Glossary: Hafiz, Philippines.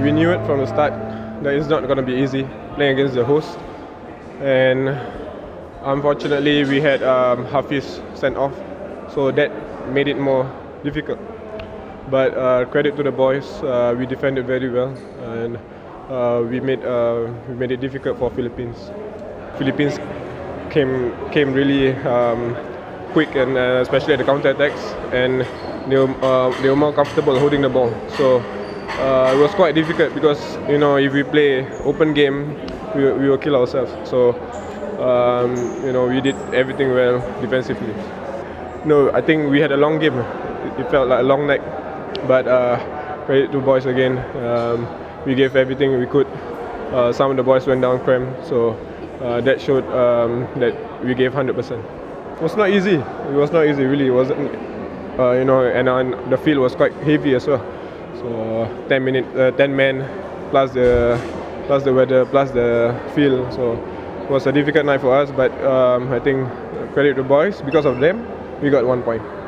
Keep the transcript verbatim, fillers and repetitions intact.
we knew it from the start that it's not going to be easy playing against the host, and unfortunately we had um, Hafiz sent off, so that made it more difficult. But uh, credit to the boys, uh, we defended very well, and uh, we made uh, we made it difficult for Philippines. Philippines came came really um, quick, and uh, especially at the counter attacks, and they were uh, they were more comfortable holding the ball. So uh, it was quite difficult because, you know, if we play open game, we we will kill ourselves. So um, you know, we did everything well defensively. No, I think we had a long game. It felt like a long night. But uh, credit to boys again. Um, we gave everything we could. Uh, some of the boys went down cramped, so uh, that showed um, that we gave one hundred percent. It was not easy. It was not easy, really. It wasn't, uh, you know, and on the field was quite heavy as well. So uh, ten minute, uh, ten men, plus the plus the weather, plus the field. So it was a difficult night for us. But um, I think credit to boys. Because of them, we got one point.